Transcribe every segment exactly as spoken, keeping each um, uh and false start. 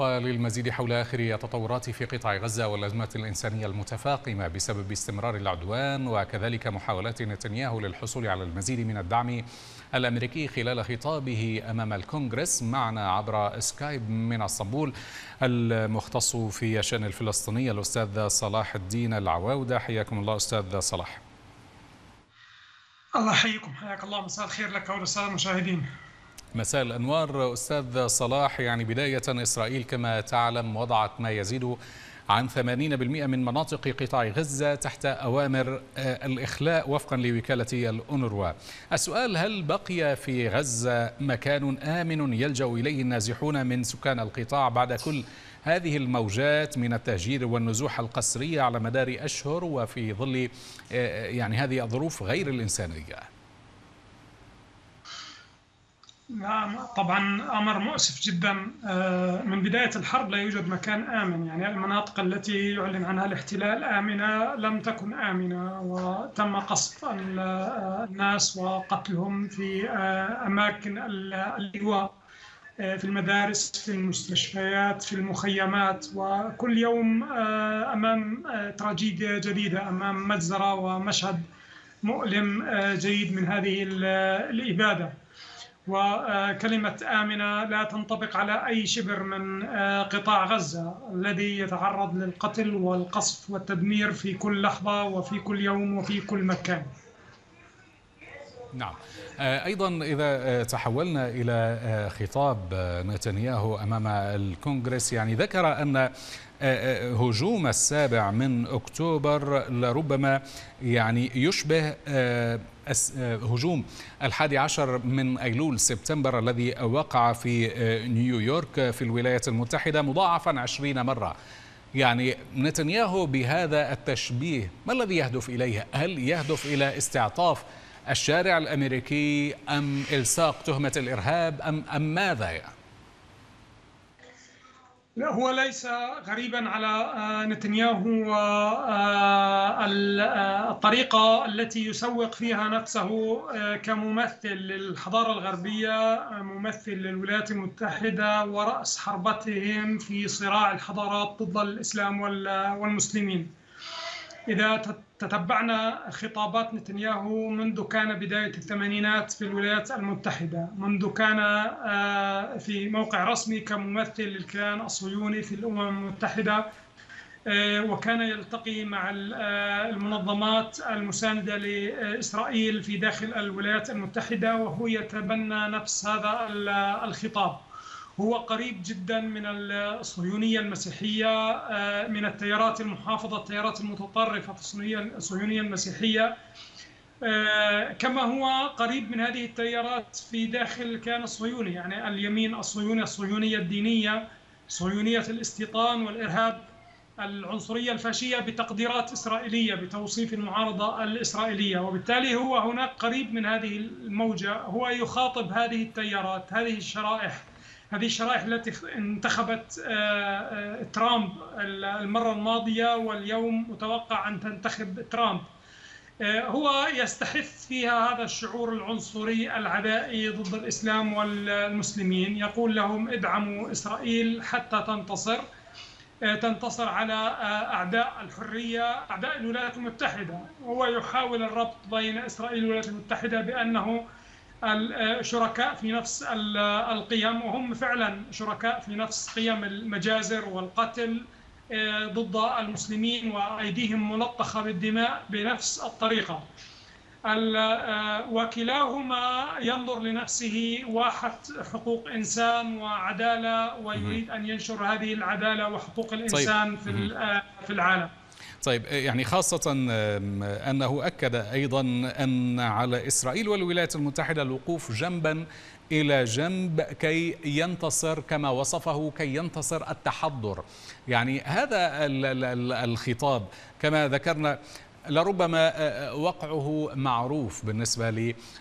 وللمزيد حول آخر التطورات في قطاع غزة والأزمة الإنسانية المتفاقمة بسبب استمرار العدوان وكذلك محاولات نتنياهو للحصول على المزيد من الدعم الأمريكي خلال خطابه أمام الكونغرس، معنا عبر سكايب من اسطنبول المختص في الشأن الفلسطيني الأستاذ صلاح الدين العواودة. حياكم الله أستاذ صلاح. الله يحييكم، حياك الله، مساء الخير لك وللسادة المشاهدين. مساء الأنوار أستاذ صلاح. يعني بداية إسرائيل كما تعلم وضعت ما يزيد عن ثمانين بالمئة من مناطق قطاع غزة تحت أوامر الإخلاء وفقا لوكالة الأنروا. السؤال: هل بقي في غزة مكان آمن يلجأ إليه النازحون من سكان القطاع بعد كل هذه الموجات من التهجير والنزوح القسرية على مدار أشهر وفي ظل يعني هذه الظروف غير الإنسانية؟ نعم طبعا، أمر مؤسف جدا. من بداية الحرب لا يوجد مكان آمن، يعني المناطق التي يعلن عنها الاحتلال آمنة لم تكن آمنة، وتم قصف الناس وقتلهم في أماكن اللواء، في المدارس، في المستشفيات، في المخيمات، وكل يوم أمام تراجيديا جديدة، أمام مجزرة ومشهد مؤلم جديد من هذه الإبادة. وكلمة آمنة لا تنطبق على أي شبر من قطاع غزة الذي يتعرض للقتل والقصف والتدمير في كل لحظة وفي كل يوم وفي كل مكان. نعم، أيضا إذا تحولنا إلى خطاب نتنياهو أمام الكونغرس، يعني ذكر أن هجوم السابع من أكتوبر لربما يعني يشبه هجوم الحادي عشر من أيلول سبتمبر الذي وقع في نيويورك في الولايات المتحدة، مضاعفا عشرين مرة. يعني نتنياهو بهذا التشبيه ما الذي يهدف إليه؟ هل يهدف إلى استعطاف الشارع الأمريكي أم إلصاق تهمة الإرهاب أم أم ماذا يعني؟ لا، هو ليس غريبا على نتنياهو والطريقة التي يسوق فيها نفسه كممثل للحضارة الغربية، ممثل للولايات المتحدة ورأس حربتهم في صراع الحضارات ضد الإسلام والمسلمين. إذا تتبعنا خطابات نتنياهو منذ كان بداية الثمانينات في الولايات المتحدة، منذ كان في موقع رسمي كممثل للكيان الصهيوني في الأمم المتحدة، وكان يلتقي مع المنظمات المساندة لإسرائيل في داخل الولايات المتحدة، وهو يتبنى نفس هذا الخطاب. هو قريب جدا من الصهيونية المسيحية، من التيارات المحافظة، التيارات المتطرفة الصهيونية المسيحية، كما هو قريب من هذه التيارات في داخل الكيان الصهيوني، يعني اليمين الصهيوني، الصهيونية الدينية، صهيونية الاستيطان والإرهاب، العنصرية الفاشية بتقديرات إسرائيلية بتوصيف المعارضة الإسرائيلية. وبالتالي هو هناك قريب من هذه الموجة، هو يخاطب هذه التيارات، هذه الشرائح، هذه الشرائح التي انتخبت ترامب المرة الماضية واليوم متوقع أن تنتخب ترامب. هو يستحث فيها هذا الشعور العنصري العدائي ضد الإسلام والمسلمين، يقول لهم ادعموا إسرائيل حتى تنتصر، تنتصر على أعداء الحرية، أعداء الولايات المتحدة. هو يحاول الربط بين إسرائيل والولايات المتحدة بأنه الشركاء في نفس القيم، وهم فعلا شركاء في نفس قيم المجازر والقتل ضد المسلمين، وأيديهم ملطخة بالدماء بنفس الطريقة. وكلاهما ينظر لنفسه واحد حقوق إنسان وعدالة، ويريد أن ينشر هذه العدالة وحقوق الإنسان في في العالم. طيب، يعني خاصة أنه أكد أيضا أن على إسرائيل والولايات المتحدة الوقوف جنبا إلى جنب كي ينتصر، كما وصفه، كي ينتصر التحضر. يعني هذا الخطاب كما ذكرنا لربما وقعه معروف بالنسبة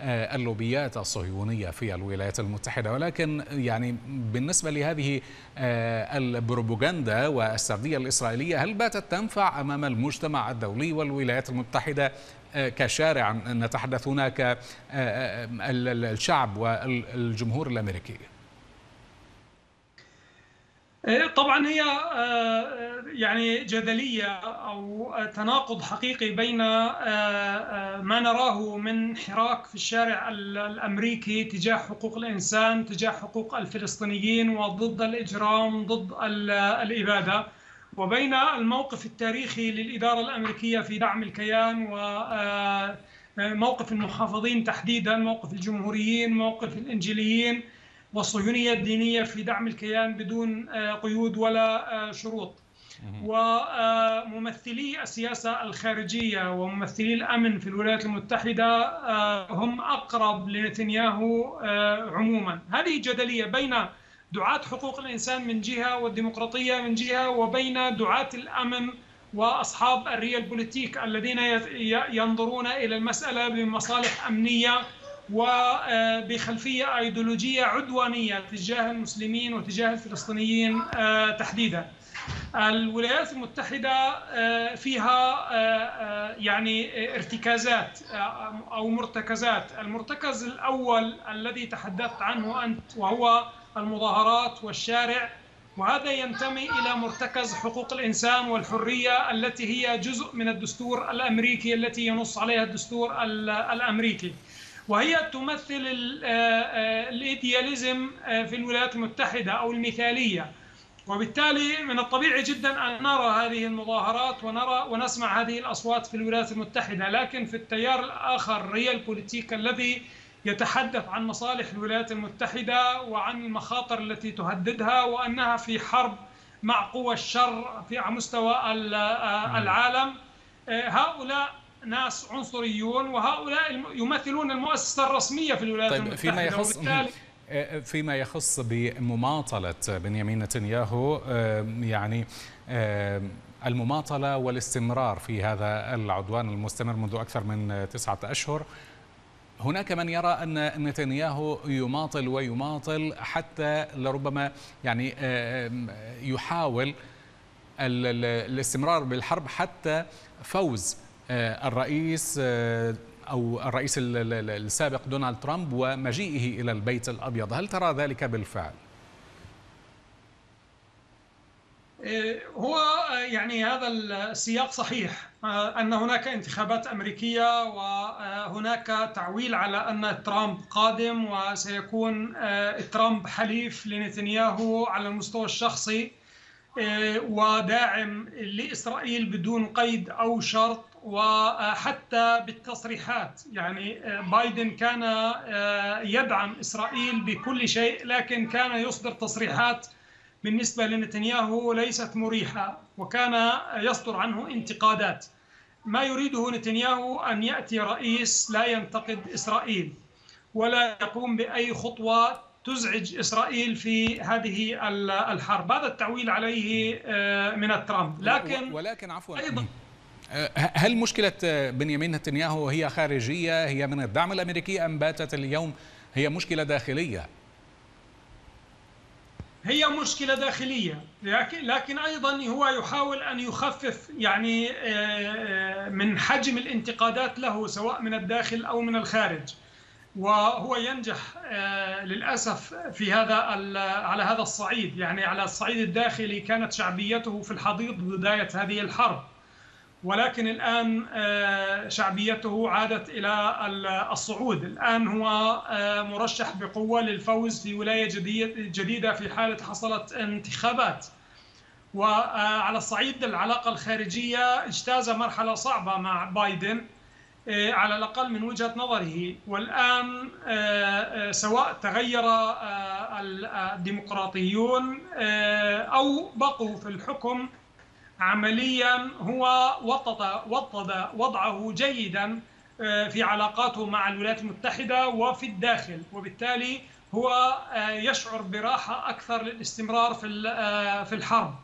لللوبيات الصهيونية في الولايات المتحدة، ولكن يعني بالنسبة لهذه البروباغندا والسردية الإسرائيلية، هل باتت تنفع أمام المجتمع الدولي والولايات المتحدة كشارع نتحدث هنا كالشعب والجمهور الأمريكي؟ طبعا هي يعني جدلية أو تناقض حقيقي بين ما نراه من حراك في الشارع الأمريكي تجاه حقوق الإنسان، تجاه حقوق الفلسطينيين وضد الإجرام، ضد الإبادة، وبين الموقف التاريخي للإدارة الأمريكية في دعم الكيان وموقف المحافظين تحديدا، موقف الجمهوريين، موقف الإنجيليين والصهيونية الدينية في دعم الكيان بدون قيود ولا شروط. وممثلي السياسة الخارجية وممثلي الأمن في الولايات المتحدة هم أقرب لنتنياهو عموما. هذه جدلية بين دعاة حقوق الإنسان من جهة والديمقراطية من جهة، وبين دعاة الأمن وأصحاب الريال بوليتيك الذين ينظرون إلى المسألة بمصالح أمنية وبخلفية أيديولوجية عدوانية تجاه المسلمين وتجاه الفلسطينيين تحديدا. الولايات المتحدة فيها يعني ارتكازات أو مرتكزات. المرتكز الأول الذي تحدثت عنه أنت وهو المظاهرات والشارع، وهذا ينتمي إلى مرتكز حقوق الإنسان والحرية التي هي جزء من الدستور الأمريكي، التي ينص عليها الدستور الأمريكي، وهي تمثل الإيدياليزم في الولايات المتحدة أو المثالية. وبالتالي من الطبيعي جدا أن نرى هذه المظاهرات ونرى ونسمع هذه الأصوات في الولايات المتحدة. لكن في التيار الآخر ريال بوليتيك الذي يتحدث عن مصالح الولايات المتحدة وعن المخاطر التي تهددها وأنها في حرب مع قوى الشر في على مستوى العالم، هؤلاء ناس عنصريون، وهؤلاء يمثلون المؤسسة الرسمية في الولايات طيب المتحدة. فيما يخص فيما يخص بمماطلة بنيامين نتنياهو، يعني المماطلة والاستمرار في هذا العدوان المستمر منذ أكثر من تسعة أشهر، هناك من يرى أن نتنياهو يماطل ويماطل حتى لربما يعني يحاول الاستمرار بالحرب حتى فوز الرئيس أو الرئيس السابق دونالد ترامب ومجيئه إلى البيت الأبيض. هل ترى ذلك بالفعل؟ هو يعني هذا السياق صحيح، أن هناك انتخابات أمريكية وهناك تعويل على أن ترامب قادم وسيكون ترامب حليف لنتنياهو على المستوى الشخصي وداعم لإسرائيل بدون قيد أو شرط، وحتى بالتصريحات. يعني بايدن كان يدعم إسرائيل بكل شيء، لكن كان يصدر تصريحات بالنسبة لنتنياهو ليست مريحة، وكان يصدر عنه انتقادات. ما يريده نتنياهو أن يأتي رئيس لا ينتقد إسرائيل ولا يقوم بأي خطوة تزعج إسرائيل في هذه الحرب. هذا التعويل عليه من ترامب. لكن ولكن عفوا، أيضا هل مشكلة بنيامين نتنياهو هي خارجية، هي من الدعم الأمريكي، أم باتت اليوم هي مشكلة داخلية؟ هي مشكلة داخلية، لكن لكن أيضا هو يحاول أن يخفف يعني من حجم الانتقادات له سواء من الداخل أو من الخارج، وهو ينجح للأسف في هذا على هذا الصعيد. يعني على الصعيد الداخلي كانت شعبيته في الحضيض بداية هذه الحرب، ولكن الآن شعبيته عادت إلى الصعود. الآن هو مرشح بقوة للفوز في ولاية جديدة في حالة حصلت انتخابات. وعلى الصعيد العلاقة الخارجية اجتاز مرحلة صعبة مع بايدن على الأقل من وجهة نظره. والآن سواء تغير الديمقراطيون أو بقوا في الحكم، عمليا هو وطد وطد وضعه جيدا في علاقاته مع الولايات المتحدة وفي الداخل، وبالتالي هو يشعر براحة أكثر للاستمرار في في الحرب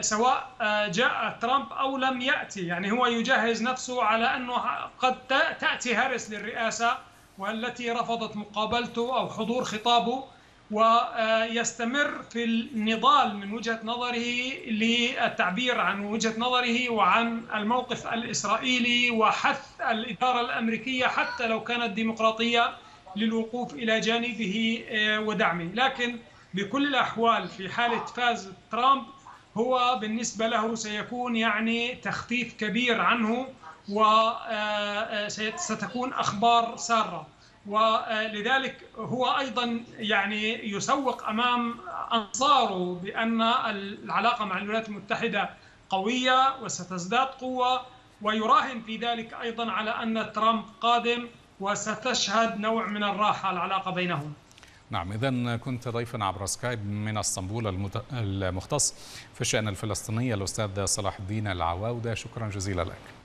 سواء جاء ترامب أو لم يأتي. يعني هو يجهز نفسه على أنه قد تأتي هاريس للرئاسة، والتي رفضت مقابلته أو حضور خطابه، ويستمر في النضال من وجهة نظره للتعبير عن وجهة نظره وعن الموقف الإسرائيلي وحث الإدارة الأمريكية حتى لو كانت ديمقراطية للوقوف إلى جانبه ودعمه. لكن بكل الأحوال في حالة فاز ترامب هو بالنسبة له سيكون يعني تخفيف كبير عنه، وستكون أخبار سارة، ولذلك هو أيضا يعني يسوق أمام أنصاره بأن العلاقة مع الولايات المتحدة قوية وستزداد قوة، ويراهن في ذلك أيضا على أن ترامب قادم وستشهد نوع من الراحة العلاقة بينهم. نعم، إذن كنت ضيفا عبر سكايب من اسطنبول المت... المختص في الشأن الفلسطيني الأستاذ صلاح الدين العواودة، شكرا جزيلا لك.